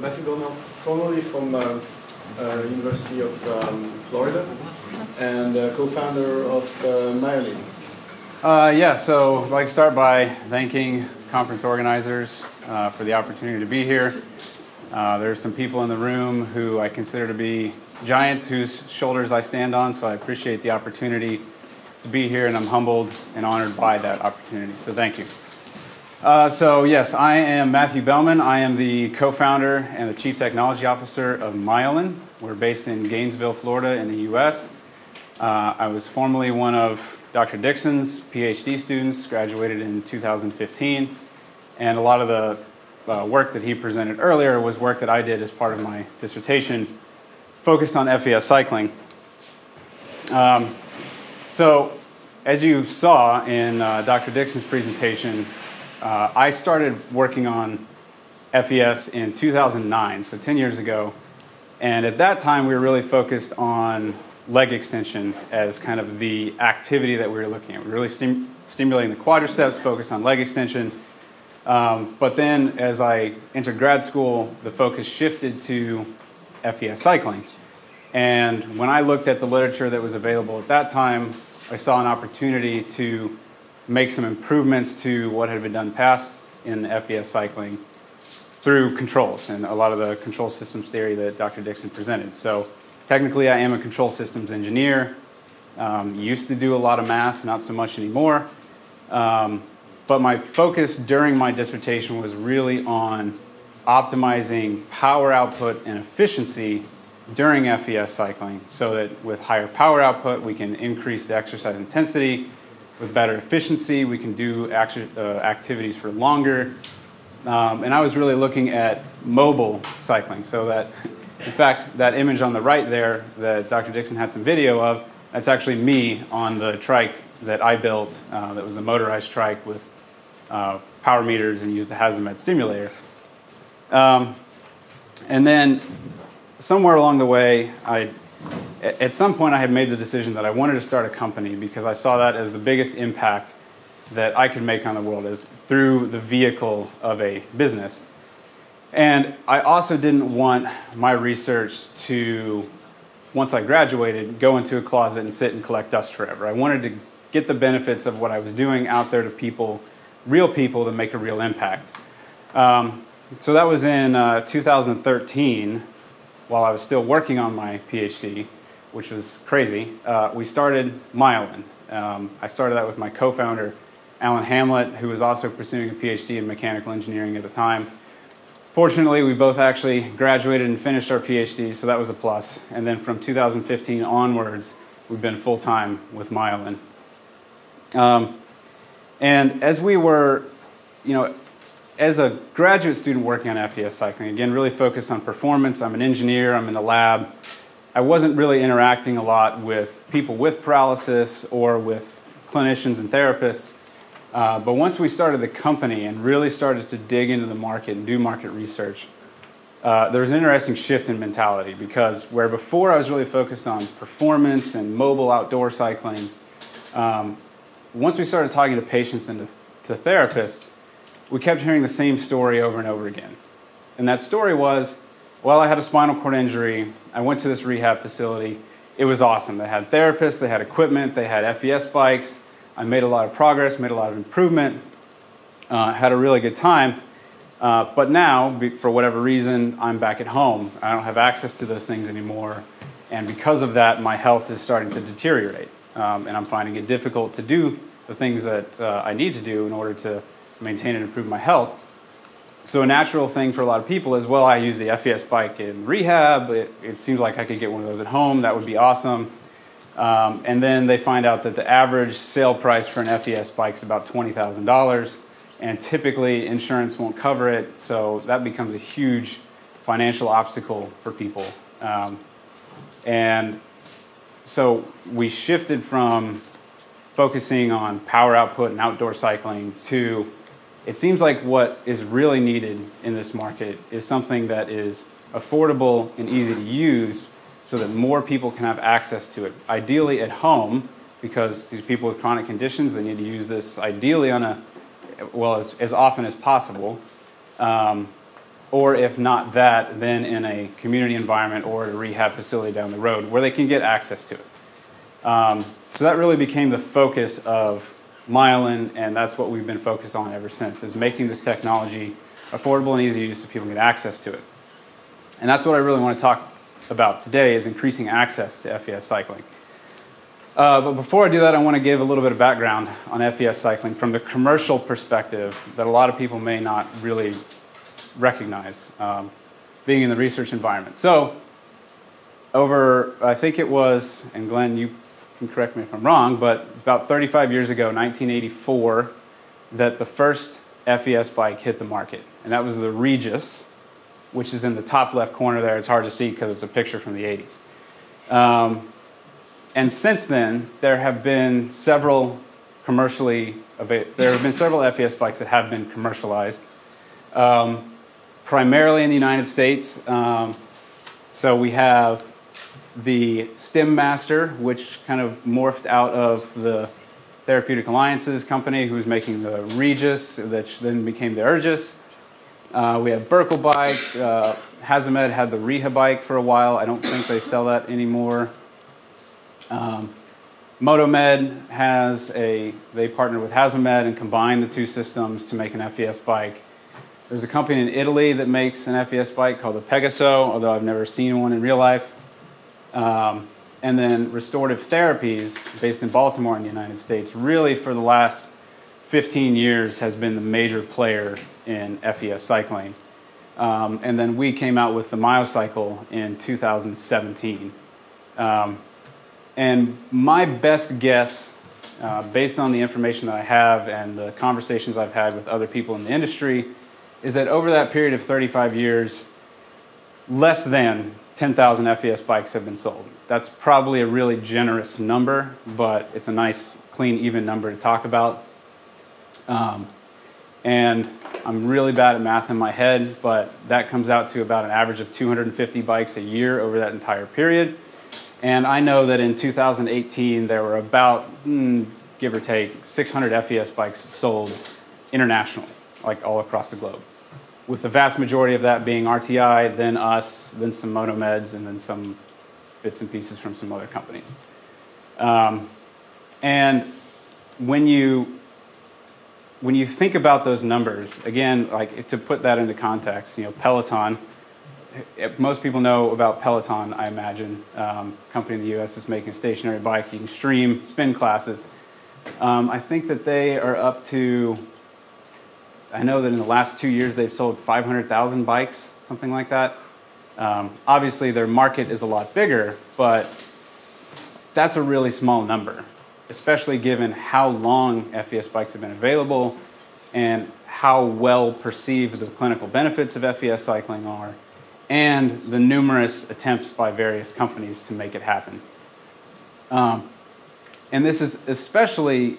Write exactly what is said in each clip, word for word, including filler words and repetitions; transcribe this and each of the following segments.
Matthew Bellman, formerly from uh, uh, University of um, Florida, and uh, co-founder of uh, Myolyn. Uh, yeah, so I'd like to start by thanking conference organizers uh, for the opportunity to be here. Uh, there are some people in the room who I consider to be giants whose shoulders I stand on, so I appreciate the opportunity to be here, and I'm humbled and honored by that opportunity, so thank you. Uh, so yes, I am Matthew Bellman. I am the co-founder and the Chief Technology Officer of Myolyn. We're based in Gainesville, Florida in the U S. Uh, I was formerly one of Doctor Dixon's PhD students, graduated in two thousand fifteen, and a lot of the uh, work that he presented earlier was work that I did as part of my dissertation focused on F E S cycling. Um, so as you saw in uh, Doctor Dixon's presentation, uh, I started working on F E S in two thousand nine, so ten years ago, and at that time we were really focused on leg extension as kind of the activity that we were looking at. We were really stim stimulating the quadriceps, focused on leg extension. Um, but then as I entered grad school, the focus shifted to F E S cycling. And when I looked at the literature that was available at that time, I saw an opportunity to make some improvements to what had been done past in F E S cycling through controls and a lot of the control systems theory that Doctor Dixon presented. So technically, I am a control systems engineer. Um, used to do a lot of math, not so much anymore. Um, but my focus during my dissertation was really on optimizing power output and efficiency during F E S cycling so that with higher power output, we can increase the exercise intensity. With better efficiency, we can do act uh, activities for longer. Um, and I was really looking at mobile cycling so that in fact, that image on the right there that Doctor Dixon had some video of, that's actually me on the trike that I built uh, that was a motorized trike with uh, power meters and used the Hasomed stimulator. Um, and then somewhere along the way, I, at some point I had made the decision that I wanted to start a company because I saw that as the biggest impact that I could make on the world is through the vehicle of a business. And I also didn't want my research to, once I graduated, go into a closet and sit and collect dust forever. I wanted to get the benefits of what I was doing out there to people, real people, to make a real impact. Um, so that was in uh, two thousand thirteen, while I was still working on my PhD, which was crazy. Uh, we started Myolyn. Um, I started that with my co-founder, Alan Hamlet, who was also pursuing a PhD in mechanical engineering at the time. Fortunately, we both actually graduated and finished our PhDs, so that was a plus. And then from two thousand fifteen onwards, we've been full-time with Myolyn. Um, and as we were, you know, as a graduate student working on F E S cycling, again, really focused on performance. I'm an engineer, I'm in the lab. I wasn't really interacting a lot with people with paralysis or with clinicians and therapists. Uh, but once we started the company and really started to dig into the market and do market research, uh, there was an interesting shift in mentality because where before I was really focused on performance and mobile outdoor cycling, um, once we started talking to patients and to, to therapists, we kept hearing the same story over and over again. And that story was, well, I had a spinal cord injury. I went to this rehab facility. It was awesome. They had therapists, they had equipment, they had F E S bikes. I made a lot of progress, made a lot of improvement, uh, had a really good time, uh, but now, be, for whatever reason, I'm back at home. I don't have access to those things anymore, and because of that, my health is starting to deteriorate, um, and I'm finding it difficult to do the things that uh, I need to do in order to maintain and improve my health. So a natural thing for a lot of people is, well, I use the F E S bike in rehab. It, it seems like I could get one of those at home. That would be awesome. Um, and then they find out that the average sale price for an F E S bike is about twenty thousand dollars, and typically insurance won't cover it, so that becomes a huge financial obstacle for people. Um, and so we shifted from focusing on power output and outdoor cycling to, it seems like what is really needed in this market is something that is affordable and easy to use, so that more people can have access to it, ideally at home, because these people with chronic conditions, they need to use this ideally on a, well, as, as often as possible. Um, or if not that, then in a community environment or at a rehab facility down the road where they can get access to it. Um, so that really became the focus of Myolyn, and that's what we've been focused on ever since, is making this technology affordable and easy to use so people can get access to it. And that's what I really want to talk about today, is increasing access to F E S cycling. Uh, but before I do that, I want to give a little bit of background on F E S cycling from the commercial perspective that a lot of people may not really recognize, um, being in the research environment. So over, I think it was, and Glenn, you can correct me if I'm wrong, but about thirty-five years ago, nineteen eighty-four, that the first F E S bike hit the market. And that was the Regis, which is in the top left corner there. It's hard to see because it's a picture from the eighties. Um, and since then, there have been several commercially, there have been several F E S bikes that have been commercialized, um, primarily in the United States. Um, so we have the StimMaster, which kind of morphed out of the Therapeutic Alliances company, who's making the Regis, which then became the Ergys. Uh, we have Berkel Bike. Uh, Hasomed had the Reha bike for a while. I don't think they sell that anymore. Um, Motomed has a, they partnered with Hasomed and combined the two systems to make an F E S bike. There's a company in Italy that makes an F E S bike called the Pegaso, although I've never seen one in real life. Um, and then Restorative Therapies, based in Baltimore in the United States, really for the last fifteen years has been the major player in F E S cycling. Um, and then we came out with the Myocycle in two thousand seventeen. Um, and my best guess, uh, based on the information that I have and the conversations I've had with other people in the industry, is that over that period of thirty-five years, less than ten thousand F E S bikes have been sold. That's probably a really generous number, but it's a nice, clean, even number to talk about. Um, and I'm really bad at math in my head, but that comes out to about an average of two hundred fifty bikes a year over that entire period. And I know that in two thousand eighteen, there were about, mm, give or take, six hundred F E S bikes sold internationally, like all across the globe, with the vast majority of that being R T I, then us, then some Motomeds, and then some bits and pieces from some other companies. Um, and when you... When you think about those numbers, again, like to put that into context, you know, Peloton, most people know about Peloton, I imagine. Um, company in the U S is making a stationary bike. You can stream spin classes. Um, I think that they are up to, I know that in the last two years they've sold five hundred thousand bikes, something like that. Um, obviously their market is a lot bigger, but that's a really small number, especially given how long F E S bikes have been available and how well perceived the clinical benefits of F E S cycling are, and the numerous attempts by various companies to make it happen. Um, and this is especially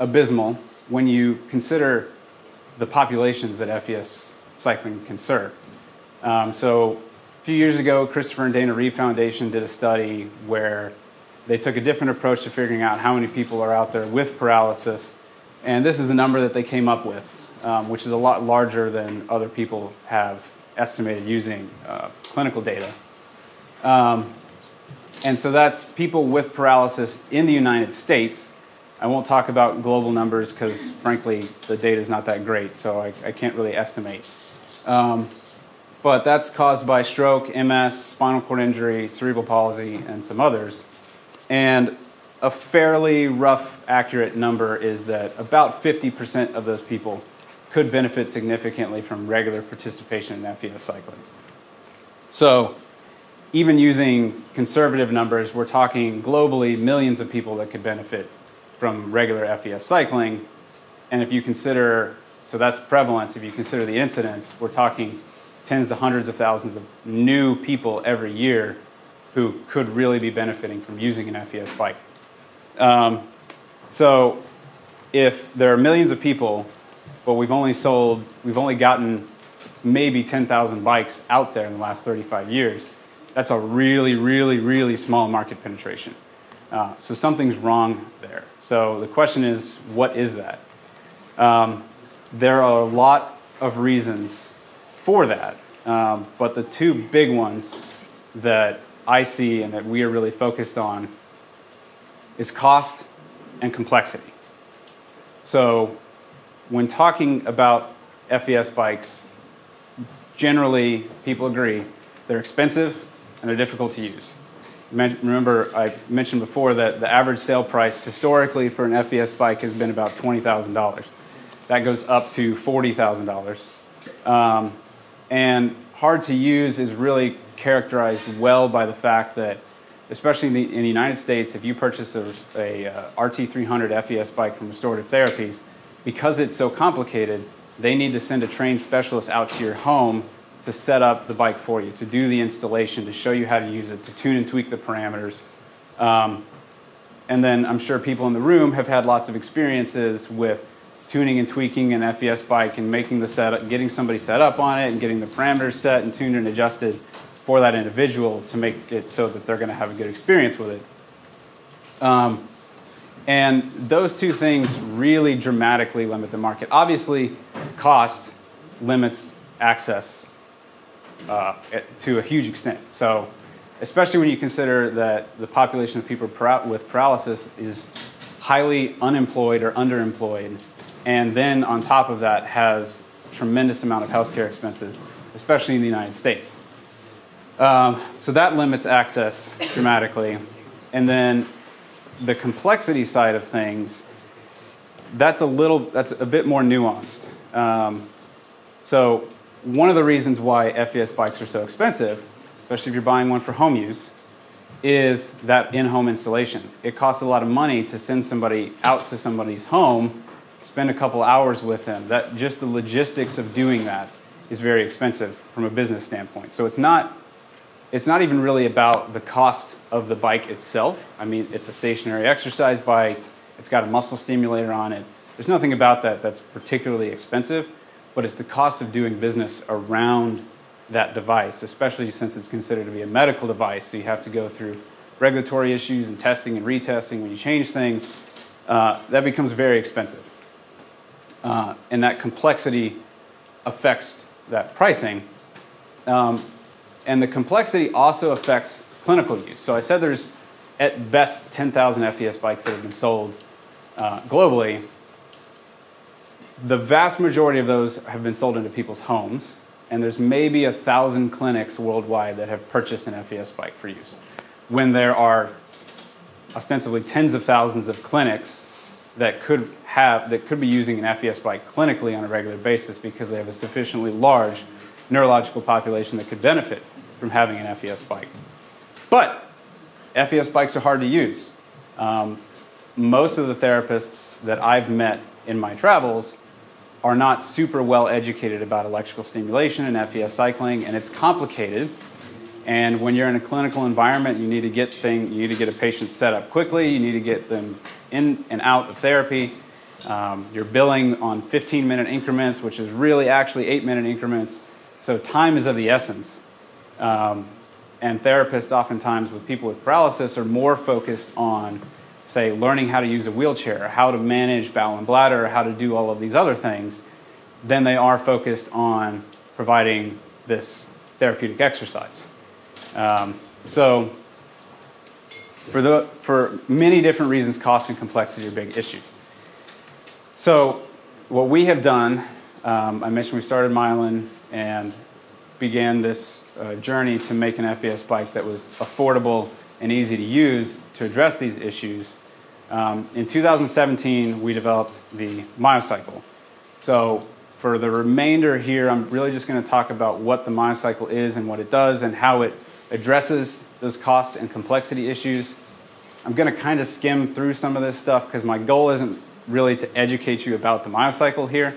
abysmal when you consider the populations that F E S cycling can serve. Um, so a few years ago, Christopher and Dana Reeve Foundation did a study where they took a different approach to figuring out how many people are out there with paralysis. And this is the number that they came up with, um, which is a lot larger than other people have estimated using uh, clinical data. Um, and so that's people with paralysis in the United States. I won't talk about global numbers because, frankly, the data is not that great, so I, I can't really estimate. Um, but that's caused by stroke, M S, spinal cord injury, cerebral palsy, and some others. And a fairly rough, accurate number is that about fifty percent of those people could benefit significantly from regular participation in F E S cycling. So even using conservative numbers, we're talking globally millions of people that could benefit from regular F E S cycling. And if you consider, so that's prevalence, if you consider the incidence, we're talking tens to hundreds of thousands of new people every year who could really be benefiting from using an F E S bike. Um, so if there are millions of people, but we've only sold, we've only gotten maybe ten thousand bikes out there in the last thirty-five years, that's a really, really, really small market penetration. Uh, so something's wrong there. So the question is, what is that? Um, there are a lot of reasons for that. Um, but the two big ones that I see and that we are really focused on is cost and complexity. So when talking about F E S bikes, generally people agree they're expensive and they're difficult to use. Remember, I mentioned before that the average sale price historically for an F E S bike has been about twenty thousand dollars. That goes up to forty thousand dollars. Um, and hard to use is really characterized well by the fact that, especially in the, in the United States, if you purchase a, a uh, R T three hundred F E S bike from Restorative Therapies, because it's so complicated, they need to send a trained specialist out to your home to set up the bike for you, to do the installation, to show you how to use it, to tune and tweak the parameters. Um, and then I'm sure people in the room have had lots of experiences with tuning and tweaking an F E S bike and making the setup, getting somebody set up on it and getting the parameters set and tuned and adjusted for that individual to make it so that they're gonna have a good experience with it. Um, and those two things really dramatically limit the market. Obviously, cost limits access Uh, to a huge extent. So, especially when you consider that the population of people para with paralysis is highly unemployed or underemployed, and then on top of that has tremendous amount of healthcare expenses, especially in the United States. Um, so that limits access dramatically. And then the complexity side of things, that's a little, that's a bit more nuanced. Um, so. One of the reasons why F E S bikes are so expensive, especially if you're buying one for home use, is that in-home installation. It costs a lot of money to send somebody out to somebody's home, spend a couple hours with them. That, just the logistics of doing that is very expensive from a business standpoint. So it's not, it's not even really about the cost of the bike itself. I mean, it's a stationary exercise bike. It's got a muscle stimulator on it. There's nothing about that that's particularly expensive, but it's the cost of doing business around that device, especially since it's considered to be a medical device, so you have to go through regulatory issues and testing and retesting when you change things. Uh, that becomes very expensive. Uh, and that complexity affects that pricing. Um, and the complexity also affects clinical use. So I said there's at best ten thousand F E S bikes that have been sold uh, globally. The vast majority of those have been sold into people's homes, and there's maybe a thousand clinics worldwide that have purchased an F E S bike for use, when there are ostensibly tens of thousands of clinics that could have, that could be using an F E S bike clinically on a regular basis because they have a sufficiently large neurological population that could benefit from having an F E S bike. But F E S bikes are hard to use. Um, most of the therapists that I've met in my travels are not super well educated about electrical stimulation and F E S cycling, and it's complicated. And when you're in a clinical environment, you need to get thing, you need to get a patient set up quickly, you need to get them in and out of therapy. Um, you're billing on fifteen minute increments, which is really actually eight minute increments. So time is of the essence. Um, and therapists oftentimes with people with paralysis are more focused on, say, learning how to use a wheelchair, how to manage bowel and bladder, how to do all of these other things, then they are focused on providing this therapeutic exercise. Um, so for, the, for many different reasons, cost and complexity are big issues. So what we have done, um, I mentioned we started Myolyn and began this uh, journey to make an F E S bike that was affordable and easy to use to address these issues. Um, in two thousand seventeen, we developed the Myocycle. So for the remainder here, I'm really just gonna talk about what the Myocycle is and what it does and how it addresses those cost and complexity issues. I'm gonna kind of skim through some of this stuff because my goal isn't really to educate you about the Myocycle here.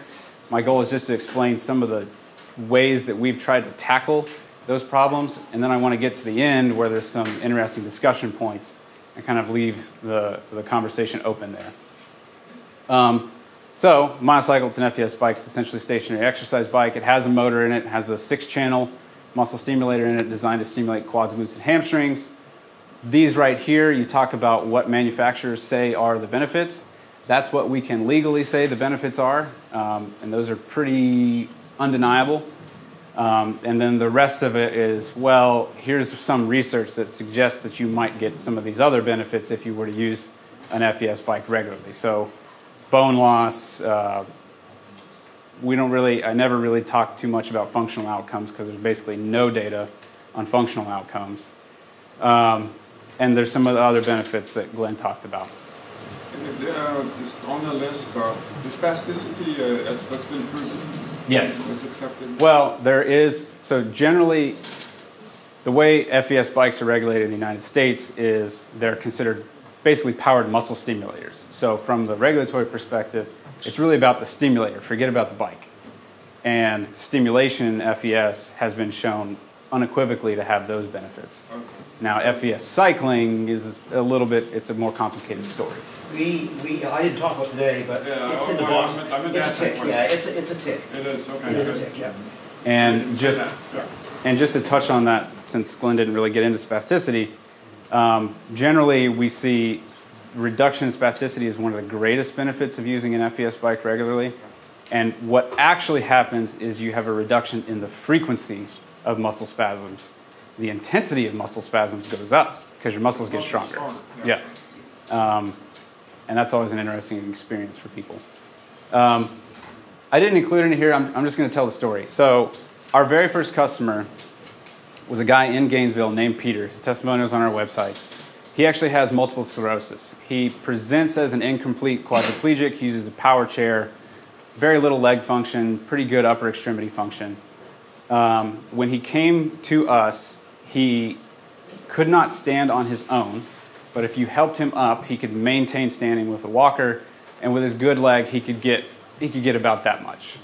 My goal is just to explain some of the ways that we've tried to tackle those problems, and then I wanna get to the end where there's some interesting discussion points and kind of leave the, the conversation open there. Um, so, Myocycle, it's an F E S bike, it's essentially a stationary exercise bike. It has a motor in it, it has a six-channel muscle stimulator in it designed to stimulate quads, glutes, and hamstrings. These right here, you talk about what manufacturers say are the benefits. That's what we can legally say the benefits are, um, and those are pretty undeniable. Um, and then the rest of it is, well, here's some research that suggests that you might get some of these other benefits if you were to use an F E S bike regularly. So bone loss, uh, we don't really, I never really talk too much about functional outcomes because there's basically no data on functional outcomes. Um, and there's some of the other benefits that Glenn talked about. Uh, on the list, uh, is spasticity, uh, that's, that's been proven? Yes. It's accepted? Well, there is, so generally, the way F E S bikes are regulated in the United States is they're considered basically powered muscle stimulators. So from the regulatory perspective, it's really about the stimulator, forget about the bike. And stimulation F E S has been shown unequivocally to have those benefits. Okay. Now F E S cycling is a little bit, it's a more complicated story. We, we, I didn't talk about today, but yeah, it's oh, in the box. I'm, I'm it's a tick, yeah, it's a, it's a tick. It is, okay. It is a tick, yeah. And just, yeah. and just to touch on that, since Glenn didn't really get into spasticity, um, generally we see reduction in spasticity is one of the greatest benefits of using an F E S bike regularly. And what actually happens is you have a reduction in the frequency of muscle spasms. The intensity of muscle spasms goes up because your muscles get stronger. stronger. Yeah. yeah. Um, and that's always an interesting experience for people. Um, I didn't include it in here, I'm, I'm just gonna tell the story. So our very first customer was a guy in Gainesville named Peter. His testimonial is on our website. He actually has multiple sclerosis. He presents as an incomplete quadriplegic. He uses a power chair, very little leg function, pretty good upper extremity function. Um, when he came to us, he could not stand on his own. But if you helped him up, he could maintain standing with a walker, and with his good leg, he could get, he could get about that much.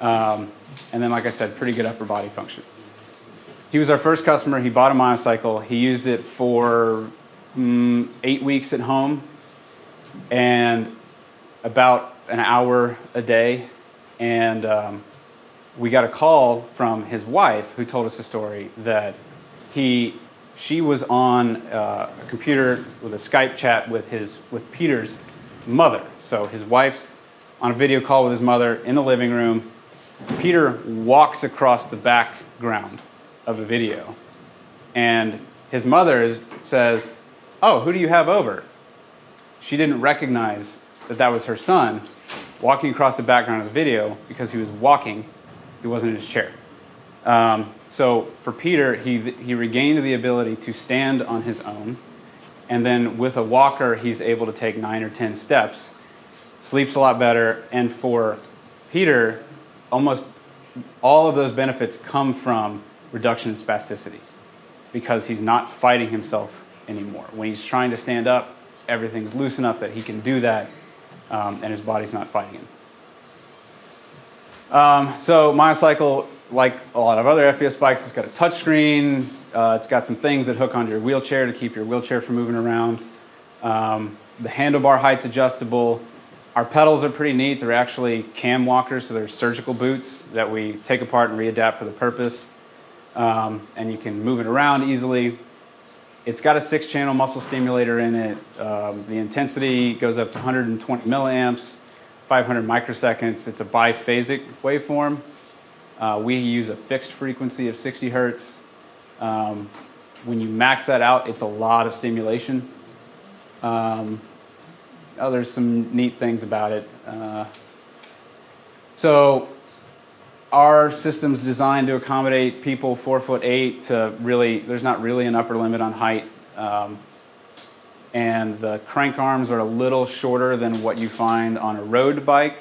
Um, and then, like I said, pretty good upper body function. He was our first customer. He bought a Myocycle. He used it for mm, eight weeks at home and about an hour a day. And um, we got a call from his wife who told us a story that he... She was on uh, a computer with a Skype chat with his with Peter's mother. So his wife's on a video call with his mother in the living room. Peter walks across the background of the video. And his mother says, "Oh, who do you have over?" She didn't recognize that that was her son walking across the background of the video because he was walking, he wasn't in his chair. Um, So for Peter, he, he regained the ability to stand on his own. And then with a walker, he's able to take nine or ten steps, sleeps a lot better. And for Peter, almost all of those benefits come from reduction in spasticity because he's not fighting himself anymore. When he's trying to stand up, everything's loose enough that he can do that, um, and his body's not fighting him. Um, so Myocycle, like a lot of other F E S bikes, it's got a touch screen. Uh, it's got some things that hook onto your wheelchair to keep your wheelchair from moving around. Um, the handlebar height's adjustable. Our pedals are pretty neat. They're actually cam walkers, so they're surgical boots that we take apart and readapt for the purpose. Um, and you can move it around easily. It's got a six-channel muscle stimulator in it. Um, the intensity goes up to one hundred twenty milliamps, five hundred microseconds. It's a biphasic waveform. Uh, we use a fixed frequency of sixty hertz. Um, when you max that out, it's a lot of stimulation. Um, oh, there's some neat things about it. Uh, so our system's designed to accommodate people four foot eight to really, there's not really an upper limit on height. Um, and the crank arms are a little shorter than what you find on a road bike,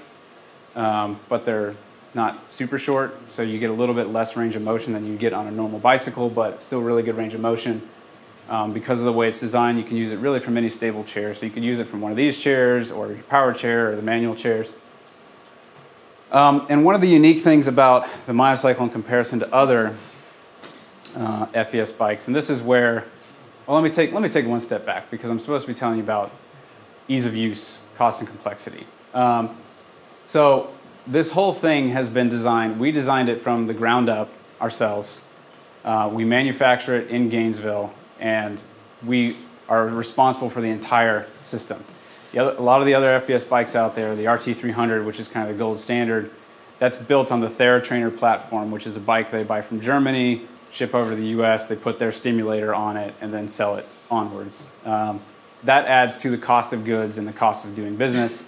um, but they're not super short, so you get a little bit less range of motion than you get on a normal bicycle, but still really good range of motion. Um, because of the way it's designed, you can use it really from any stable chair. So you can use it from one of these chairs or your power chair or the manual chairs. Um, and one of the unique things about the Myocycle in comparison to other uh, F E S bikes, and this is where, well, let me take, let me take one step back because I'm supposed to be telling you about ease of use, cost, and complexity. Um, so, This whole thing has been designed, we designed it from the ground up ourselves. Uh, we manufacture it in Gainesville, and we are responsible for the entire system. The other, a lot of the other F E S bikes out there, the R T three hundred, which is kind of the gold standard, that's built on the Thera Trainer platform, which is a bike they buy from Germany, ship over to the U S, they put their stimulator on it, and then sell it onwards. Um, that adds to the cost of goods and the cost of doing business.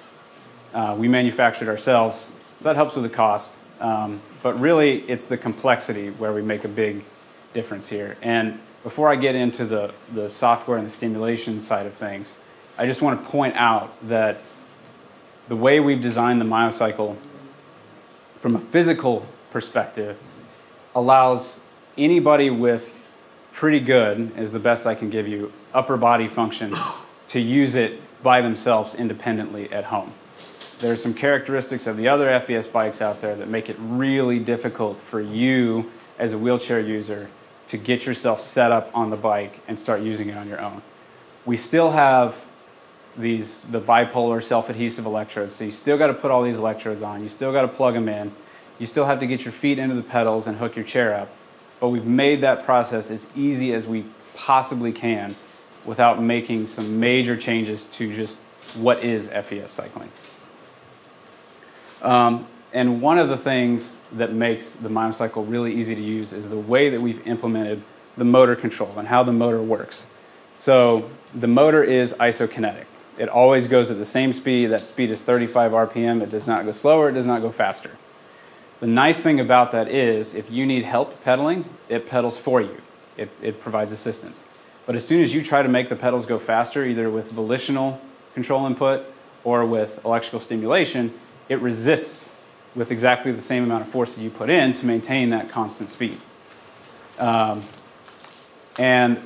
Uh, we manufacture it ourselves, so that helps with the cost. Um, but really, it's the complexity where we make a big difference here. And before I get into the, the software and the stimulation side of things, I just want to point out that the way we've designed the Myocycle from a physical perspective allows anybody with pretty good, is the best I can give you, upper body function to use it by themselves independently at home. There's some characteristics of the other F E S bikes out there that make it really difficult for you as a wheelchair user to get yourself set up on the bike and start using it on your own. We still have these, the bipolar self-adhesive electrodes, so you still got to put all these electrodes on, you still got to plug them in, you still have to get your feet into the pedals and hook your chair up, but we've made that process as easy as we possibly can without making some major changes to just what is F E S cycling. Um, and one of the things that makes the Myocycle really easy to use is the way that we've implemented the motor control and how the motor works. So the motor is isokinetic. It always goes at the same speed. That speed is thirty-five R P M. It does not go slower. It does not go faster. The nice thing about that is if you need help pedaling, it pedals for you. It, it provides assistance. But as soon as you try to make the pedals go faster, either with volitional control input or with electrical stimulation, it resists with exactly the same amount of force that you put in to maintain that constant speed. Um, and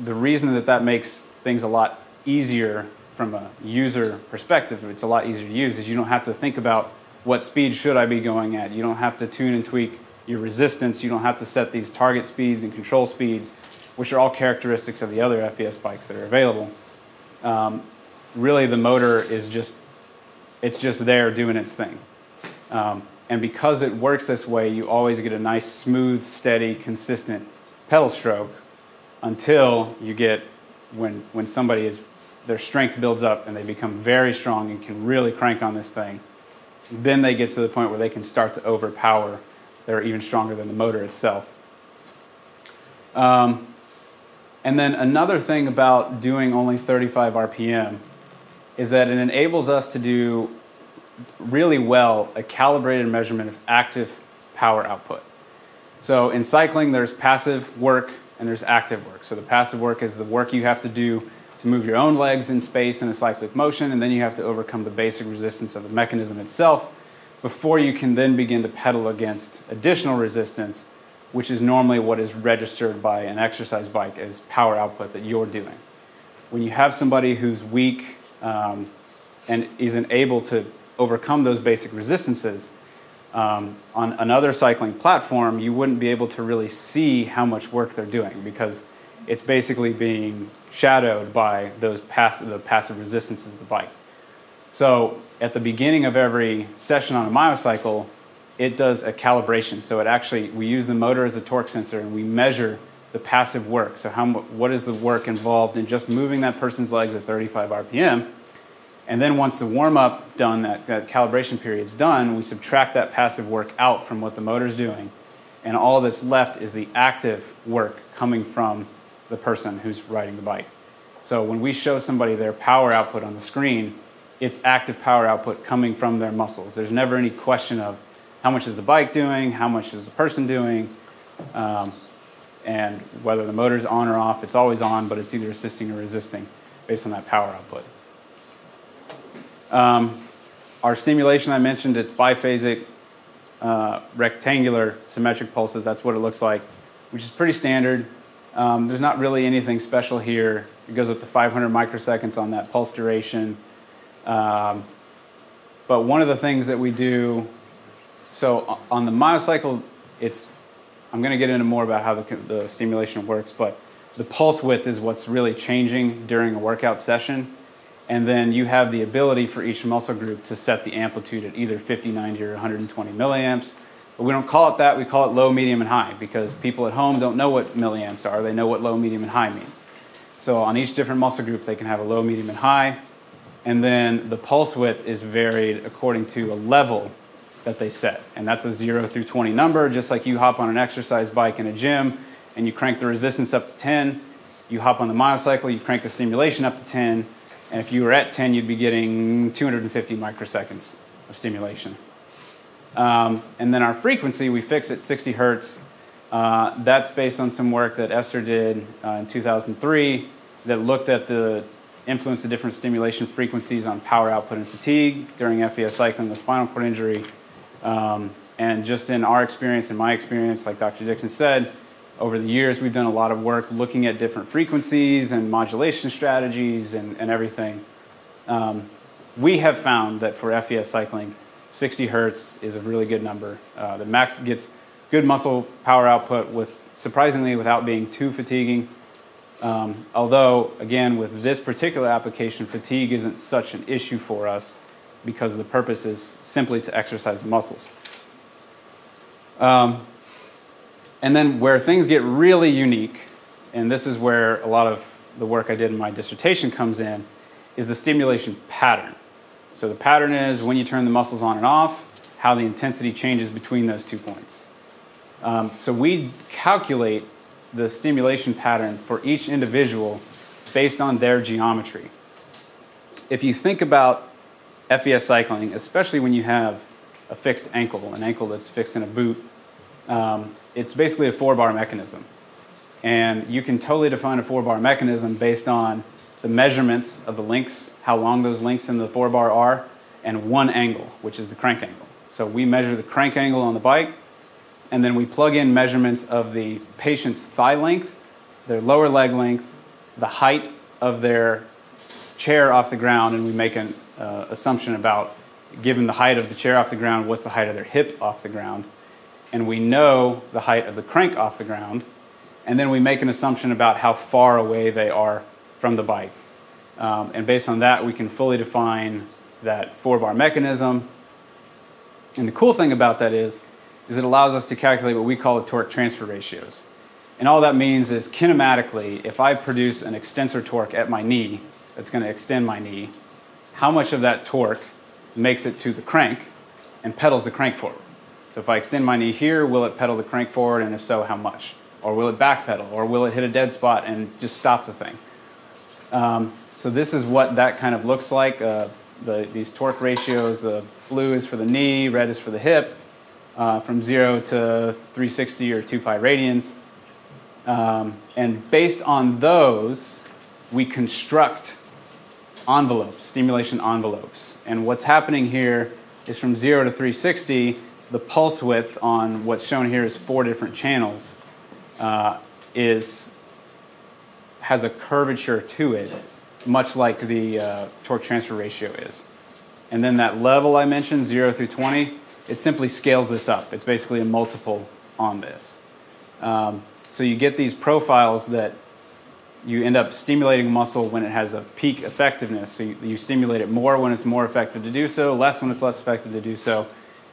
the reason that that makes things a lot easier from a user perspective, it's a lot easier to use, is you don't have to think about what speed should I be going at. You don't have to tune and tweak your resistance. You don't have to set these target speeds and control speeds, which are all characteristics of the other F E S bikes that are available. Um, really, the motor is just It's just there doing its thing. Um, and because it works this way, you always get a nice, smooth, steady, consistent pedal stroke until you get when, when somebody is, their strength builds up and they become very strong and can really crank on this thing. Then they get to the point where they can start to overpower. They're even stronger than the motor itself. Um, and then another thing about doing only thirty-five R P M is that it enables us to do really well a calibrated measurement of active power output. So in cycling, there's passive work and there's active work. So the passive work is the work you have to do to move your own legs in space in a cyclic motion, and then you have to overcome the basic resistance of the mechanism itself before you can then begin to pedal against additional resistance, which is normally what is registered by an exercise bike as power output that you're doing. When you have somebody who's weak, Um, and isn't able to overcome those basic resistances, um, on another cycling platform, you wouldn't be able to really see how much work they're doing because it's basically being shadowed by those pass the passive resistances of the bike. So at the beginning of every session on a Myocycle, it does a calibration. So it actually, we use the motor as a torque sensor and we measure the passive work. So how, what is the work involved in just moving that person's legs at thirty-five R P M? And then once the warm-up done, that, that calibration period's done, we subtract that passive work out from what the motor's doing. And all that's left is the active work coming from the person who's riding the bike. So when we show somebody their power output on the screen, it's active power output coming from their muscles. There's never any question of how much is the bike doing, how much is the person doing. Um, And whether the motor's on or off, it's always on, but it's either assisting or resisting based on that power output. Um, our stimulation, I mentioned, it's biphasic, uh, rectangular, symmetric pulses. That's what it looks like, which is pretty standard. Um, there's not really anything special here. It goes up to five hundred microseconds on that pulse duration. Um, but one of the things that we do, so on the Myocycle, it's I'm going to get into more about how the, the stimulation works, but the pulse width is what's really changing during a workout session. And then you have the ability for each muscle group to set the amplitude at either fifty, ninety, or one hundred twenty milliamps. But we don't call it that. We call it low, medium, and high because people at home don't know what milliamps are. They know what low, medium, and high means. So on each different muscle group, they can have a low, medium, and high. And then the pulse width is varied according to a level that they set. And that's a zero through twenty number, just like you hop on an exercise bike in a gym and you crank the resistance up to ten, you hop on the myocycle, you crank the stimulation up to ten, and if you were at ten, you'd be getting two hundred fifty microseconds of stimulation. Um, and then our frequency, we fix at sixty hertz. Uh, that's based on some work that Esther did uh, in two thousand three that looked at the influence of different stimulation frequencies on power output and fatigue during F E S cycling with spinal cord injury. Um, and just in our experience, in my experience, like Doctor Dixon said, over the years, we've done a lot of work looking at different frequencies and modulation strategies and, and everything. Um, we have found that for F E S cycling, sixty hertz is a really good number. Uh, the max gets good muscle power output with, surprisingly, without being too fatiguing. Um, although, again, with this particular application, fatigue isn't such an issue for us because the purpose is simply to exercise the muscles. Um, And then where things get really unique, and this is where a lot of the work I did in my dissertation comes in, is the stimulation pattern. So the pattern is when you turn the muscles on and off, how the intensity changes between those two points. Um, so we calculate the stimulation pattern for each individual based on their geometry. If you think about F E S cycling, especially when you have a fixed ankle, an ankle that's fixed in a boot, Um, it's basically a four-bar mechanism. And you can totally define a four-bar mechanism based on the measurements of the links, how long those links in the four-bar are, and one angle, which is the crank angle. So we measure the crank angle on the bike, and then we plug in measurements of the patient's thigh length, their lower leg length, the height of their chair off the ground, and we make an uh, assumption about, given the height of the chair off the ground, what's the height of their hip off the ground. And we know the height of the crank off the ground, and then we make an assumption about how far away they are from the bike. Um, and based on that, we can fully define that four-bar mechanism. And the cool thing about that is, is it allows us to calculate what we call the torque transfer ratios. And all that means is, kinematically, if I produce an extensor torque at my knee, that's going to extend my knee, how much of that torque makes it to the crank and pedals the crank forward? So if I extend my knee here, will it pedal the crank forward, and if so, how much? Or will it backpedal? Or will it hit a dead spot and just stop the thing? Um, so this is what that kind of looks like. Uh, the, these torque ratios, the uh, blue is for the knee, red is for the hip, uh, from zero to three sixty or two pi radians. Um, and based on those, we construct envelopes, stimulation envelopes. And what's happening here is from zero to three sixty, the pulse width on what's shown here is four different channels, uh, is, has a curvature to it, much like the uh, torque transfer ratio is. And then that level I mentioned, zero through twenty, it simply scales this up. It's basically a multiple on this. Um, so you get these profiles that you end up stimulating muscle when it has a peak effectiveness. So you, you stimulate it more when it's more effective to do so, less when it's less effective to do so,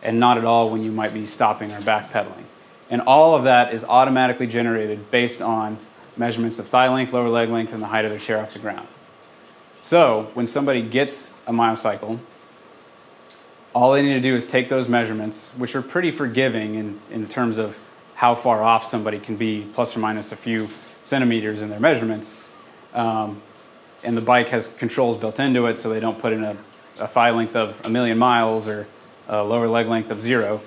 and not at all when you might be stopping or backpedaling. And all of that is automatically generated based on measurements of thigh length, lower leg length, and the height of their chair off the ground. So when somebody gets a myocycle, all they need to do is take those measurements, which are pretty forgiving in, in terms of how far off somebody can be, plus or minus a few centimeters in their measurements. Um, and the bike has controls built into it, so they don't put in a, a thigh length of a million miles or Uh, lower leg length of zero,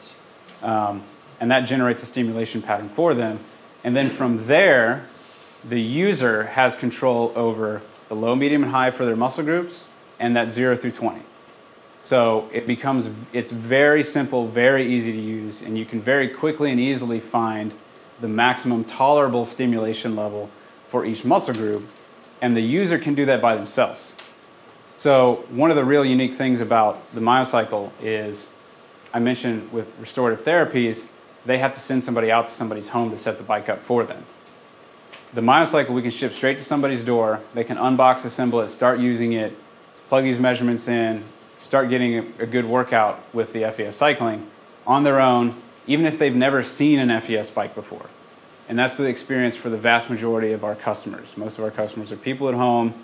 um, and that generates a stimulation pattern for them. And then from there, the user has control over the low, medium, and high for their muscle groups, and that zero through twenty. So it becomes, it's very simple, very easy to use, and you can very quickly and easily find the maximum tolerable stimulation level for each muscle group, and the user can do that by themselves. So one of the real unique things about the myocycle is, I mentioned with restorative therapies, they have to send somebody out to somebody's home to set the bike up for them. The myocycle, we can ship straight to somebody's door. They can unbox, assemble it, start using it, plug these measurements in, start getting a, a good workout with the F E S cycling on their own, even if they've never seen an F E S bike before. And that's the experience for the vast majority of our customers. Most of our customers are people at home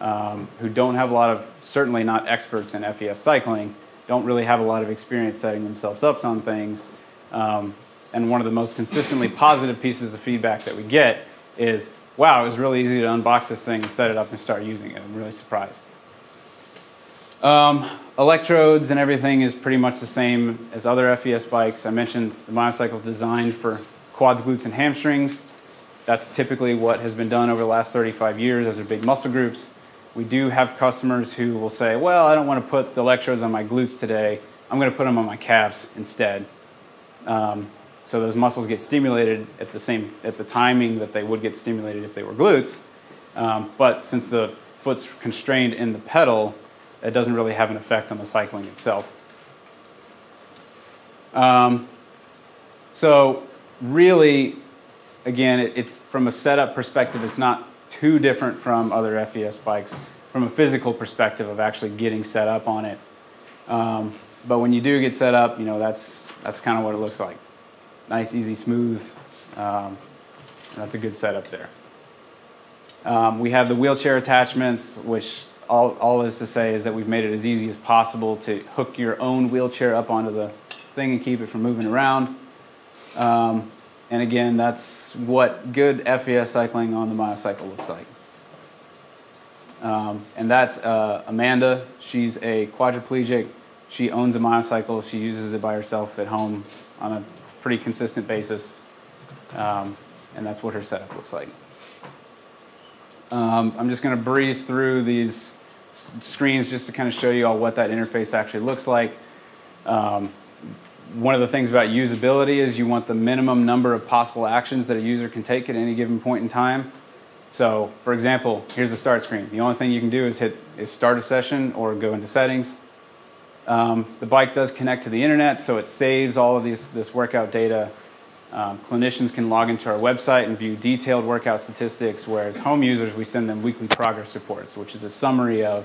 um, who don't have a lot of, certainly not experts in F E S cycling. don't really have a lot of experience setting themselves up on things. Um, and one of the most consistently positive pieces of feedback that we get is, wow, it was really easy to unbox this thing and set it up and start using it. I'm really surprised. Um, electrodes and everything is pretty much the same as other F E S bikes. I mentioned the Myocycle is designed for quads, glutes, and hamstrings. That's typically what has been done over the last thirty-five years. Those are big muscle groups. We do have customers who will say, well, I don't want to put the electrodes on my glutes today. I'm going to put them on my calves instead. Um, so those muscles get stimulated at the same, at the timing that they would get stimulated if they were glutes. Um, but since the foot's constrained in the pedal, it doesn't really have an effect on the cycling itself. Um, so really, again, it, it's from a setup perspective, it's not too different from other F E S bikes from a physical perspective of actually getting set up on it. Um, but when you do get set up, you know, that's, that's kind of what it looks like. Nice, easy, smooth. Um, that's a good setup there. Um, we have the wheelchair attachments, which all, all is to say is that we've made it as easy as possible to hook your own wheelchair up onto the thing and keep it from moving around. Um, And again, that's what good F E S cycling on the Myocycle looks like. Um, and that's uh, Amanda. She's a quadriplegic. She owns a Myocycle. She uses it by herself at home on a pretty consistent basis. Um, and that's what her setup looks like. Um, I'm just going to breeze through these screens just to kind of show you all what that interface actually looks like. Um, One of the things about usability is you want the minimum number of possible actions that a user can take at any given point in time. So, for example, here's the start screen. The only thing you can do is hit is start a session or go into settings. Um, the bike does connect to the internet, so it saves all of these, this workout data. Um, clinicians can log into our website and view detailed workout statistics, whereas home users, we send them weekly progress reports, which is a summary of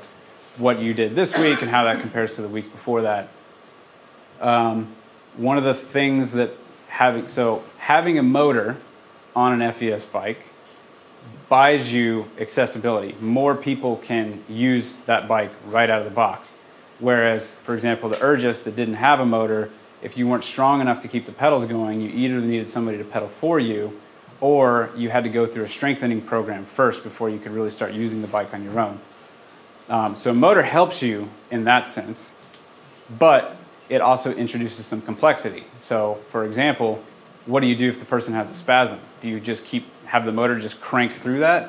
what you did this week and how that compares to the week before that. Um, One of the things that having, so having a motor on an F E S bike buys you accessibility. More people can use that bike right out of the box. Whereas, for example, the Ergys that didn't have a motor, if you weren't strong enough to keep the pedals going, you either needed somebody to pedal for you or you had to go through a strengthening program first before you could really start using the bike on your own. Um, so a motor helps you in that sense, but it also introduces some complexity. So, for example, what do you do if the person has a spasm? Do you just keep, have the motor just crank through that?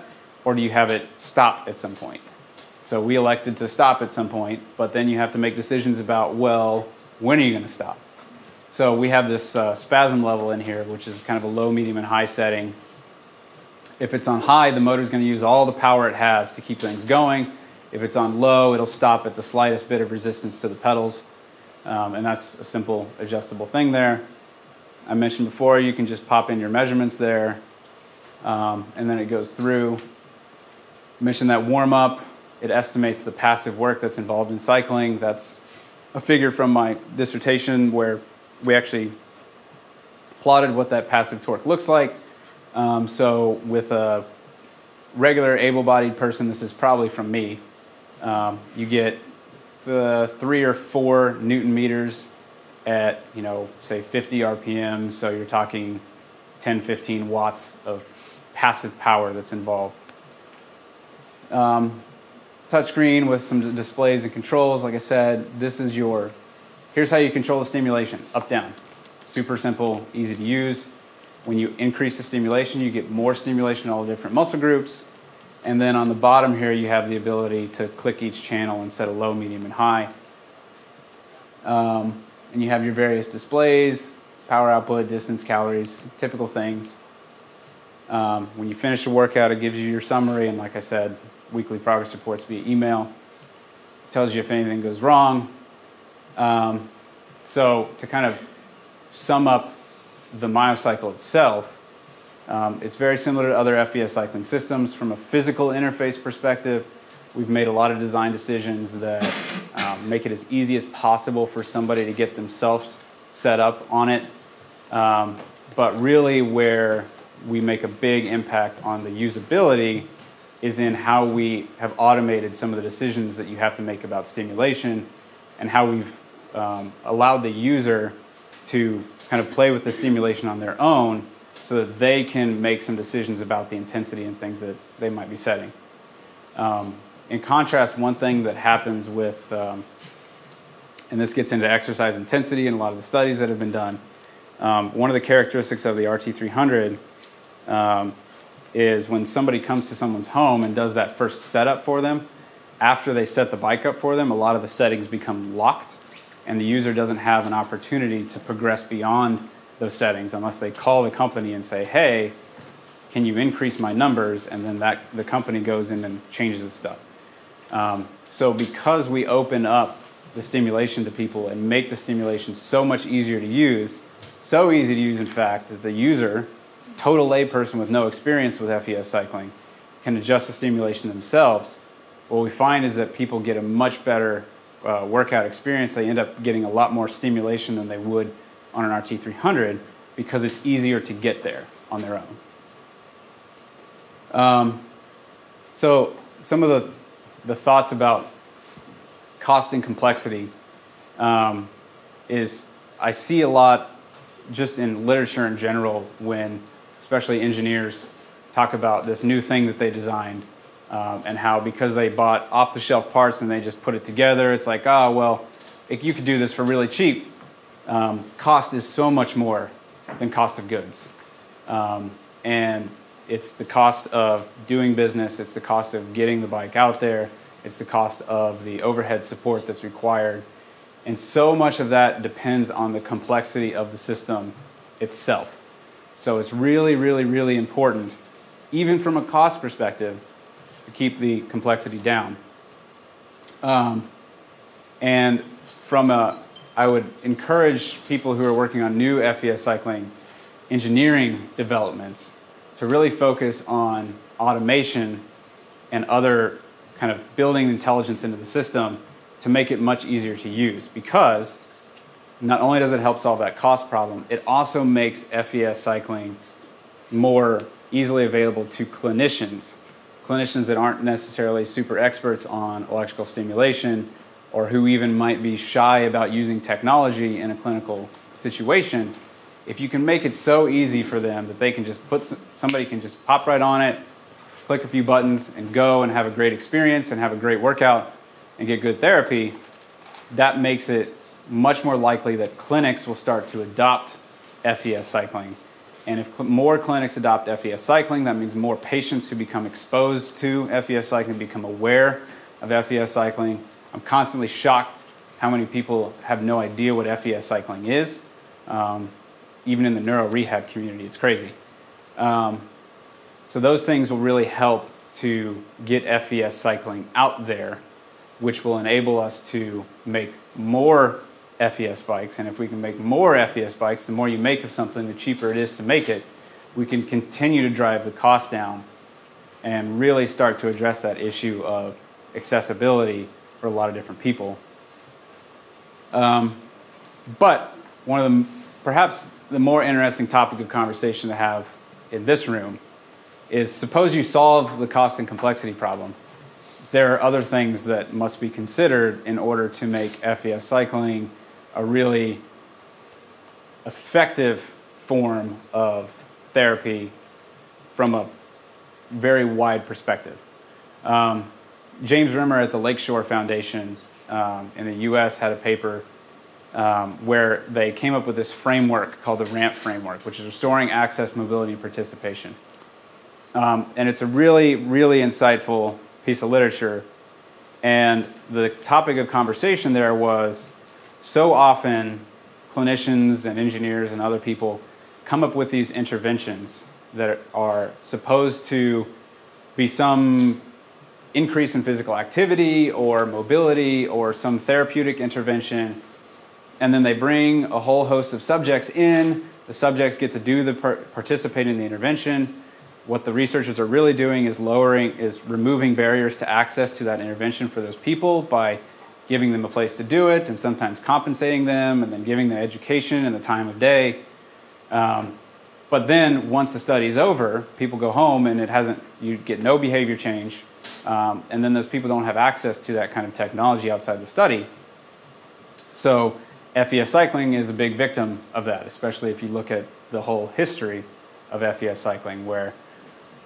Or do you have it stop at some point? So we elected to stop at some point, but then you have to make decisions about, well, when are you gonna stop? So we have this uh, spasm level in here, which is kind of a low, medium, and high setting. If it's on high, the motor's gonna use all the power it has to keep things going. If it's on low, it'll stop at the slightest bit of resistance to the pedals. Um, and that's a simple adjustable thing there. I mentioned before, you can just pop in your measurements there, um, and then it goes through. I mentioned that warm-up. It estimates the passive work that's involved in cycling. That's a figure from my dissertation where we actually plotted what that passive torque looks like. Um, so with a regular able-bodied person, this is probably from me, um, you get Uh, three or four newton meters at, you know, say fifty R P M, so you're talking ten, fifteen watts of passive power that's involved. Um, touchscreen with some displays and controls. Like I said, this is your, here's how you control the stimulation, up, down. Super simple, easy to use. When you increase the stimulation, you get more stimulation in all the different muscle groups. And then on the bottom here, you have the ability to click each channel and set a low, medium, and high. Um, and you have your various displays, power output, distance, calories, typical things. Um, when you finish a workout, it gives you your summary, and like I said, weekly progress reports via email. It tells you if anything goes wrong. Um, so to kind of sum up the Myocycle itself, Um, it's very similar to other F E S cycling systems. From a physical interface perspective, we've made a lot of design decisions that um, make it as easy as possible for somebody to get themselves set up on it. Um, but really where we make a big impact on the usability is in how we have automated some of the decisions that you have to make about stimulation and how we've um, allowed the user to kind of play with the stimulation on their own so that they can make some decisions about the intensity and things that they might be setting. Um, in contrast, one thing that happens with, um, and this gets into exercise intensity and a lot of the studies that have been done, um, one of the characteristics of the R T three hundred um, is when somebody comes to someone's home and does that first setup for them, after they set the bike up for them, a lot of the settings become locked and the user doesn't have an opportunity to progress beyond those settings unless they call the company and say, hey, can you increase my numbers? And then that the company goes in and changes the stuff. Um, so because we open up the stimulation to people and make the stimulation so much easier to use, so easy to use in fact that the user, total lay person with no experience with F E S cycling, can adjust the stimulation themselves, what we find is that people get a much better uh, workout experience. They end up getting a lot more stimulation than they would on an R T three hundred because it's easier to get there on their own. Um, so some of the, the thoughts about cost and complexity um, is I see a lot just in literature in general when especially engineers talk about this new thing that they designed. Um, and how because they bought off-the-shelf parts and they just put it together, it's like, oh, well, it, you could do this for really cheap. Um, cost is so much more than cost of goods. Um, and it's the cost of doing business. It's the cost of getting the bike out there. It's the cost of the overhead support that's required. And so much of that depends on the complexity of the system itself. So it's really, really, really important, even from a cost perspective, to keep the complexity down. Um, and from a, I would encourage people who are working on new F E S cycling engineering developments to really focus on automation and other kind of building intelligence into the system to make it much easier to use, because not only does it help solve that cost problem, it also makes F E S cycling more easily available to clinicians clinicians that aren't necessarily super experts on electrical stimulation, or who even might be shy about using technology in a clinical situation. If you can make it so easy for them that they can just put, some, somebody can just pop right on it, click a few buttons and go and have a great experience and have a great workout and get good therapy, that makes it much more likely that clinics will start to adopt F E S cycling. And if more clinics adopt F E S cycling, that means more patients who become exposed to F E S cycling become aware of F E S cycling. I'm constantly shocked how many people have no idea what F E S cycling is. Um, even in the neuro rehab community, it's crazy. Um, so those things will really help to get F E S cycling out there, which will enable us to make more F E S bikes, and if we can make more F E S bikes, the more you make of something, the cheaper it is to make it. We can continue to drive the cost down and really start to address that issue of accessibility for a lot of different people. Um, but one of the, perhaps the more interesting topic of conversation to have in this room is, suppose you solve the cost and complexity problem. There are other things that must be considered in order to make F E S cycling a really effective form of therapy from a very wide perspective. Um, James Rimmer at the Lakeshore Foundation um, in the U S had a paper um, where they came up with this framework called the RAMP framework, which is Restoring Access, Mobility, and Participation. Um, and it's a really, really insightful piece of literature. And the topic of conversation there was, so often clinicians and engineers and other people come up with these interventions that are supposed to be some increase in physical activity or mobility or some therapeutic intervention. And then they bring a whole host of subjects in. The subjects get to do the participate in the intervention. What the researchers are really doing is lowering, is removing barriers to access to that intervention for those people by giving them a place to do it and sometimes compensating them and then giving them education and the time of day. Um, but then once the study's over, people go home and it hasn't, you get no behavior change. Um, and then those people don't have access to that kind of technology outside the study. So F E S cycling is a big victim of that, especially if you look at the whole history of F E S cycling, where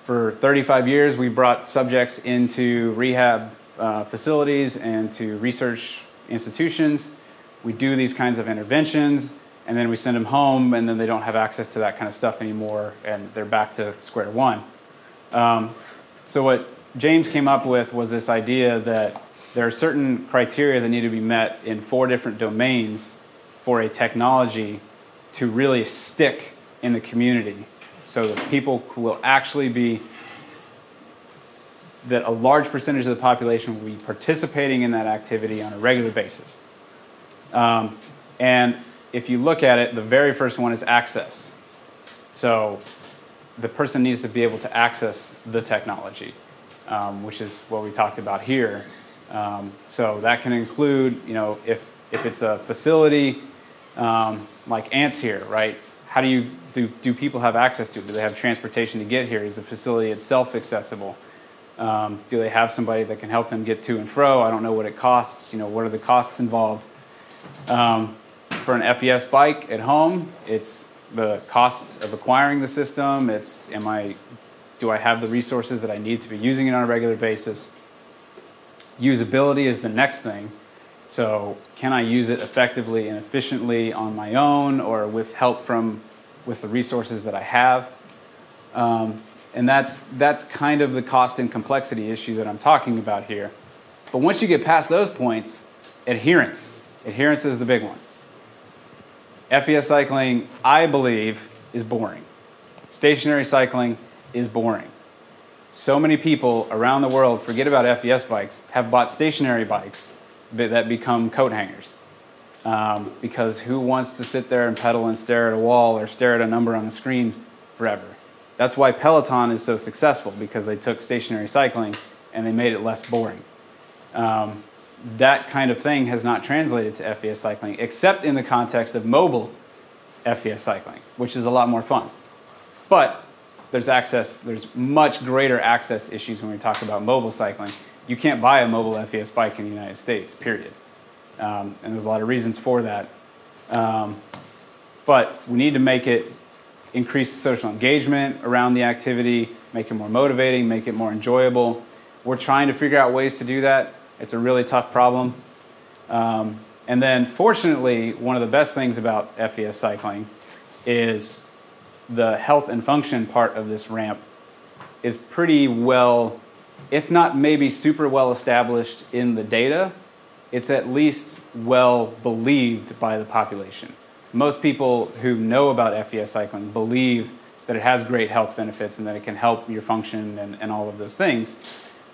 for thirty-five years we brought subjects into rehab uh, facilities and to research institutions. We do these kinds of interventions, and then we send them home, and then they don't have access to that kind of stuff anymore, and they're back to square one. Um, so what James came up with was this idea that there are certain criteria that need to be met in four different domains for a technology to really stick in the community, so that people will actually be, that a large percentage of the population will be participating in that activity on a regular basis. Um, and if you look at it, the very first one is access. So the person needs to be able to access the technology, um, which is what we talked about here. Um, so that can include, you know, if, if it's a facility um, like Ants here, right? How do you, do, do people have access to it? Do they have transportation to get here? Is the facility itself accessible? Um, do they have somebody that can help them get to and fro? I don't know what it costs. You know, what are the costs involved? Um, for an F E S bike at home, it's the cost of acquiring the system. It's, am I, do I have the resources that I need to be using it on a regular basis? Usability is the next thing. So can I use it effectively and efficiently on my own, or with help from, with the resources that I have? Um, and that's, that's kind of the cost and complexity issue that I'm talking about here. But once you get past those points, adherence. Adherence is the big one. F E S cycling, I believe, is boring. Stationary cycling is boring. So many people around the world, forget about F E S bikes, have bought stationary bikes that become coat hangers. Um, because who wants to sit there and pedal and stare at a wall or stare at a number on a screen forever? That's why Peloton is so successful, because they took stationary cycling and they made it less boring. Um, that kind of thing has not translated to F E S cycling, except in the context of mobile F E S cycling, which is a lot more fun. But there's access, there's much greater access issues when we talk about mobile cycling. You can't buy a mobile F E S bike in the United States, period. Um, and there's a lot of reasons for that. Um, but we need to make it, increase social engagement around the activity, make it more motivating, make it more enjoyable. We're trying to figure out ways to do that. It's a really tough problem. Um, and then fortunately, one of the best things about F E S cycling is the health and function part of this ramp is pretty well, if not maybe super well established in the data, it's at least well believed by the population. Most people who know about F E S cycling believe that it has great health benefits and that it can help your function and, and all of those things.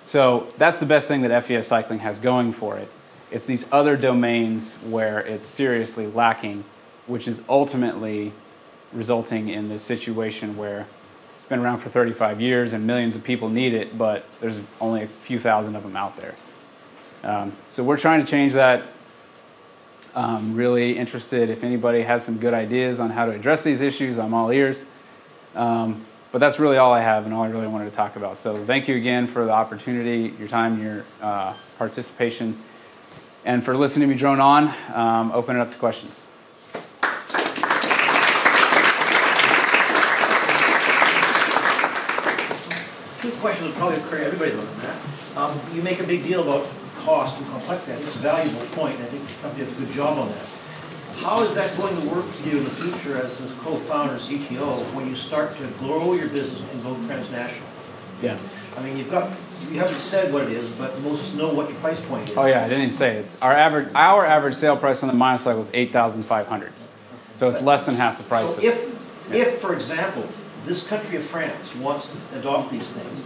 So that's the best thing that F E S cycling has going for it. It's these other domains where it's seriously lacking, which is ultimately resulting in this situation where it's been around for thirty-five years and millions of people need it, but there's only a few thousand of them out there. Um, so we're trying to change that. I'm really interested if anybody has some good ideas on how to address these issues. I'm all ears. Um, But that's really all I have and all I really wanted to talk about. So thank you again for the opportunity, your time, your uh, participation, and for listening to me drone on. Um, open it up to questions. Two questions that probably occur to everybody looking at that. Um, you make a big deal about cost and complexity. I think it's a valuable point, and I think the company does a good job on that. How is that going to work for you in the future as a co-founder, C T O, when you start to grow your business and go transnational? Yeah. I mean, you've got, you haven't said what it is, but most of us know what your price point is. Oh yeah, I didn't even say it. Our average, our average sale price on the Myocycle is eight thousand five hundred dollars. So it's less than half the price. So if, yeah. if, for example, this country of France wants to adopt these things,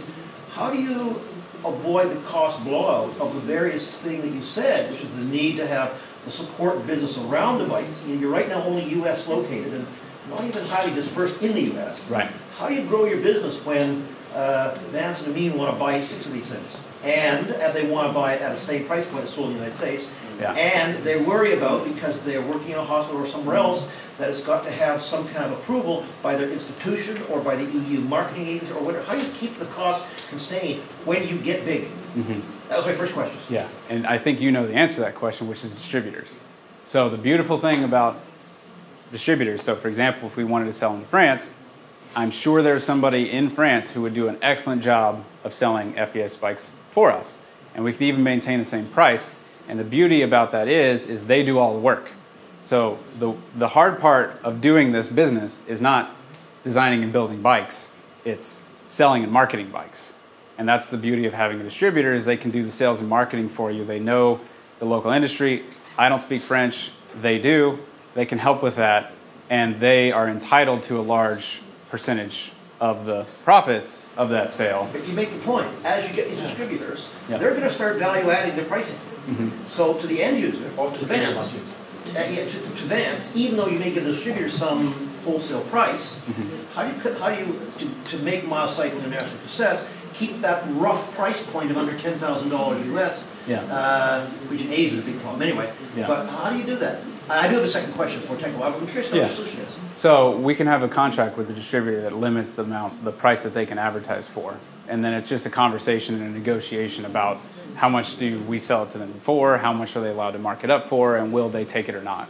how do you avoid the cost blowout of the various thing that you said, which is the need to have the support business around the bike? You're right now only U S located and not even highly dispersed in the U S. Right. How do you grow your business when uh, Vance and Amin want to buy six of these things? And, and they want to buy it at the same price point as sold in the United States. Yeah. And they worry about, because they're working in a hospital or somewhere else, that it's got to have some kind of approval by their institution or by the E U marketing agency or whatever. How do you keep the cost contained when you get big? Mm-hmm. That was my first question. Yeah, and I think you know the answer to that question, which is distributors. So the beautiful thing about distributors, so for example, if we wanted to sell in France, I'm sure there's somebody in France who would do an excellent job of selling F E S bikes for us. And we can even maintain the same price. And the beauty about that is, is they do all the work. So the, the hard part of doing this business is not designing and building bikes, it's selling and marketing bikes. And that's the beauty of having a distributor, is they can do the sales and marketing for you. They know the local industry. I don't speak French, they do. They can help with that, and they are entitled to a large percentage of the profits of that sale. But you make the point, as you get these distributors, yep. they're going to start value adding their pricing. Mm-hmm. So to the end user, or to the vans, to vans, even though you may give the distributor some wholesale price, mm-hmm. how do you, how do you to, to make Myocycle international success, keep that rough price point of under ten thousand dollars U S, yeah. uh, which in Asia is a big problem anyway, yeah. but how do you do that? I do have a second question for technical. I'm curious about yeah. what the solution is. So we can have a contract with the distributor that limits the amount, the price that they can advertise for. And then it's just a conversation and a negotiation about how much do we sell it to them for, how much are they allowed to mark it up for, and will they take it or not.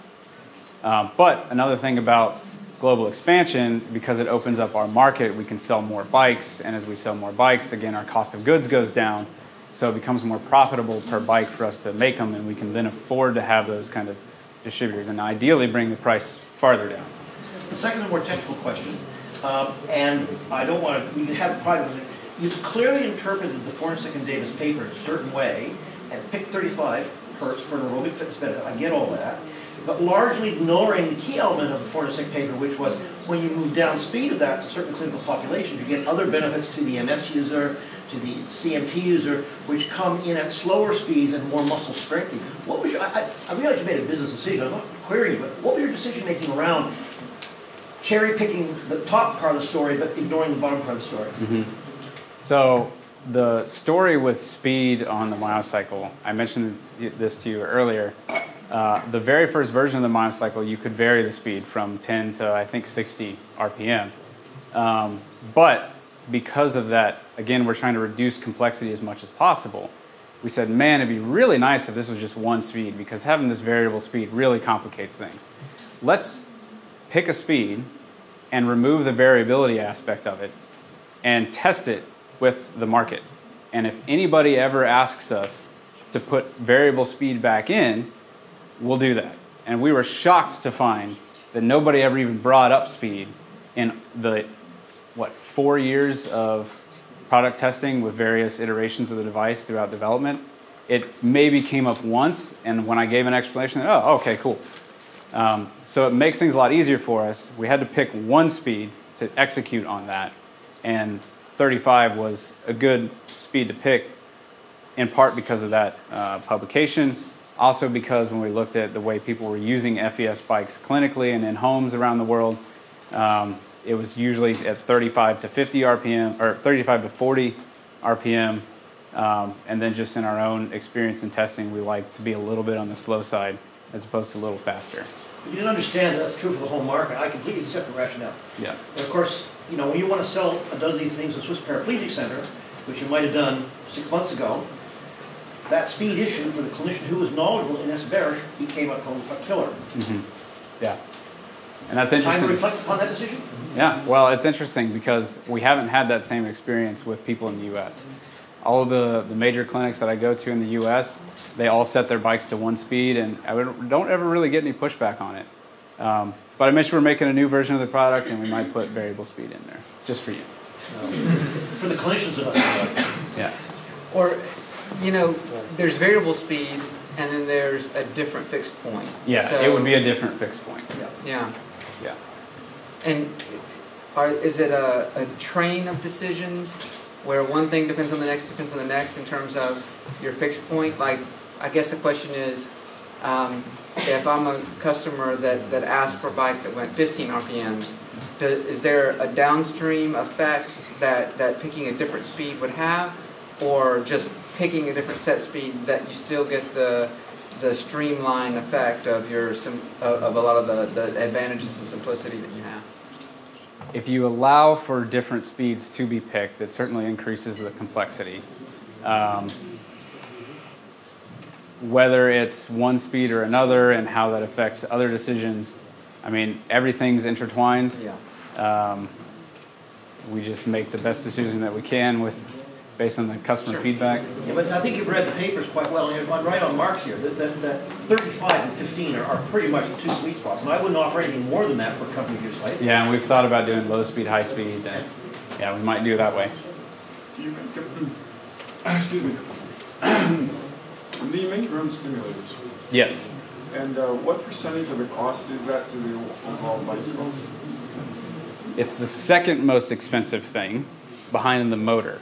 Uh, but another thing about global expansion, because it opens up our market, we can sell more bikes. And as we sell more bikes, again, our cost of goods goes down. So it becomes more profitable per bike for us to make them. And we can then afford to have those kind of distributors and ideally bring the price farther down. The second more technical question, uh, and I don't want to, you have private, you clearly interpreted the Fornsick and Davis paper a certain way and picked thirty-five hertz for an aerobic fitness benefit. I get all that, but largely ignoring the key element of the Fornsick paper, which was when you move down speed of that to certain clinical populations, you get other benefits to the M S user, to the C M P user, which come in at slower speeds and more muscle strengthening. What was your, I, I realize you made a business decision, I'm not querying you, but what was your decision making around cherry picking the top part of the story but ignoring the bottom part of the story? Mm-hmm. So the story with speed on the Myocycle, I mentioned this to you earlier, uh, the very first version of the Myocycle, you could vary the speed from ten to I think sixty R P M. Um, but because of that, again, we're trying to reduce complexity as much as possible. We said, man, it'd be really nice if this was just one speed, because having this variable speed really complicates things. Let's pick a speed and remove the variability aspect of it and test it with the market. And if anybody ever asks us to put variable speed back in, we'll do that. And we were shocked to find that nobody ever even brought up speed in the, what, four years of product testing with various iterations of the device throughout development. It maybe came up once, and when I gave an explanation, oh, okay, cool. Um, so it makes things a lot easier for us. We had to pick one speed to execute on that, and thirty-five was a good speed to pick, in part because of that uh, publication, also because when we looked at the way people were using F E S bikes clinically and in homes around the world, um, it was usually at thirty-five to fifty R P M, or thirty-five to forty R P M. Um, and then just in our own experience and testing, we like to be a little bit on the slow side as opposed to a little faster. You didn't understand that that's true for the whole market. I completely accept the rationale. Yeah. But of course, you know, when you want to sell a dozen of these things at Swiss Paraplegic Center, which you might have done six months ago, that speed issue for the clinician who was knowledgeable in this bearish became a killer. Mm-hmm. Yeah. And that's interesting. Time to reflect upon that decision? Yeah, well, it's interesting because we haven't had that same experience with people in the U S. All of the, the major clinics that I go to in the U S, they all set their bikes to one speed, and I don't ever really get any pushback on it. Um, but I mentioned we're making a new version of the product, and we might put variable speed in there, just for you. Um, for the clinicians of us. Yeah. Or, you know, there's variable speed, and then there's a different fixed point. Yeah, so it would be a different fixed point. Yeah. Yeah. Yeah. And are, is it a, a train of decisions where one thing depends on the next, depends on the next in terms of your fixed point? Like, I guess the question is, um, if I'm a customer that, that asked for a bike that went fifteen R P Ms, do, is there a downstream effect that, that picking a different speed would have, or just picking a different set speed that you still get the the streamlined effect of your of a lot of the, the advantages and simplicity that you have? If you allow for different speeds to be picked, it certainly increases the complexity. Um, whether it's one speed or another and how that affects other decisions, I mean, everything's intertwined. Yeah. Um, we just make the best decision that we can with based on the customer sure. feedback. Yeah, but I think you've read the papers quite well, and you're right on marks here. That, that, that thirty-five and fifteen are, are pretty much the two sweet spots, and I wouldn't offer anything more than that for a company of your size. Yeah, and we've thought about doing low speed, high speed, and yeah, we might do it that way. Do you make your, excuse me. Do you make your own stimulators? Yeah. And uh, what percentage of the cost is that to the overall bike cost? It's the second most expensive thing behind the motor.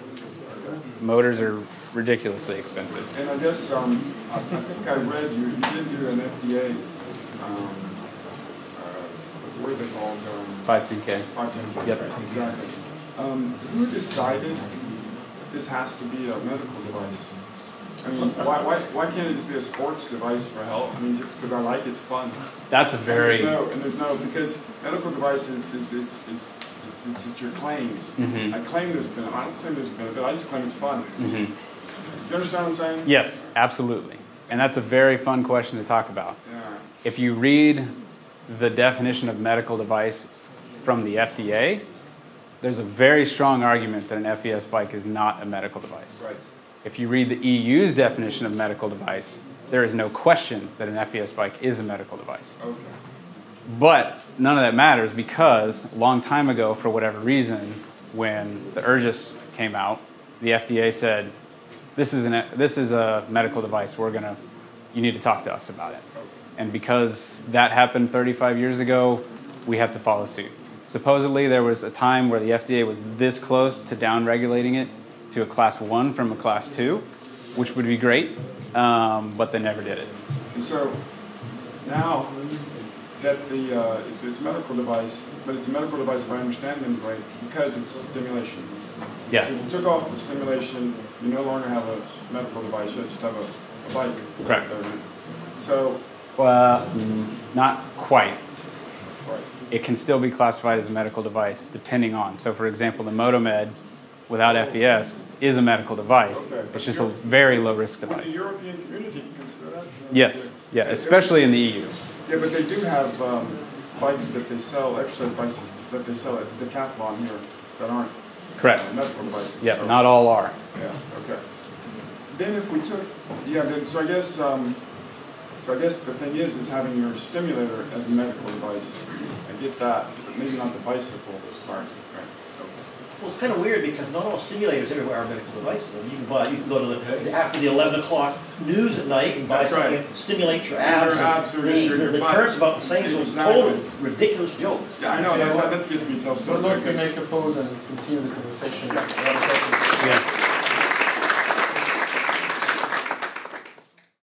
Motors are ridiculously expensive. And I guess um, I, I think I read you, you did do an F D A, um, uh, what are they called? Um, five ten K. five ten K. Yep. Exactly. Um, who decided this has to be a medical device? I mean, why, why, why can't it just be a sports device for health? I mean, just because I like it's fun. That's a very... And there's no, and there's no because medical devices is... is, is It's, it's your claims. Mm-hmm. I claim there's benefit. I don't claim there's benefit. I just claim it's fun. Mm-hmm. You understand what I'm saying? Yes, absolutely. And that's a very fun question to talk about. Yeah. If you read the definition of medical device from the F D A, there's a very strong argument that an F E S bike is not a medical device. Right. If you read the E U's definition of medical device, there is no question that an F E S bike is a medical device. Okay. But none of that matters because a long time ago, for whatever reason, when the Ergys came out, the F D A said, this is, an, this is a medical device. We're gonna, you need to talk to us about it. And because that happened thirty-five years ago, we have to follow suit. Supposedly, there was a time where the F D A was this close to down-regulating it to a class one from a class two, which would be great, um, but they never did it. And so now, that the uh, it's, it's a medical device, but it's a medical device if I understand them right, because it's stimulation. Yeah. So if you took off the stimulation, you no longer have a medical device. You just have a, a bike. Correct. Right there. So. Well, not quite. Right. It can still be classified as a medical device, depending on. So, for example, the Motomed, without F E S, is a medical device. Okay. It's just a very low risk device. Would the European community consider that? Yes. Yeah. Especially in the E U. Yeah, but they do have um, bikes that they sell, exercise bikes that they sell at Decathlon here that aren't correct uh, medical devices. Yeah, so. Not all are. Yeah. Okay. Then if we took, yeah. Then so I guess, um, so I guess the thing is, is having your stimulator as a medical device. I get that, but maybe not the bicycle part. Right. Okay. Well, it's kind of weird because not all stimulators everywhere are medical devices. You can buy, you can go to the after the eleven o'clock news at night and buy something right. to stimulate your abs. Your abs or they, your, your the term's about the same as a total ridiculous joke. Yeah, I know. Yeah, that, that gets me tough stuff. We'd like to make a pause and continue the conversation. Yeah.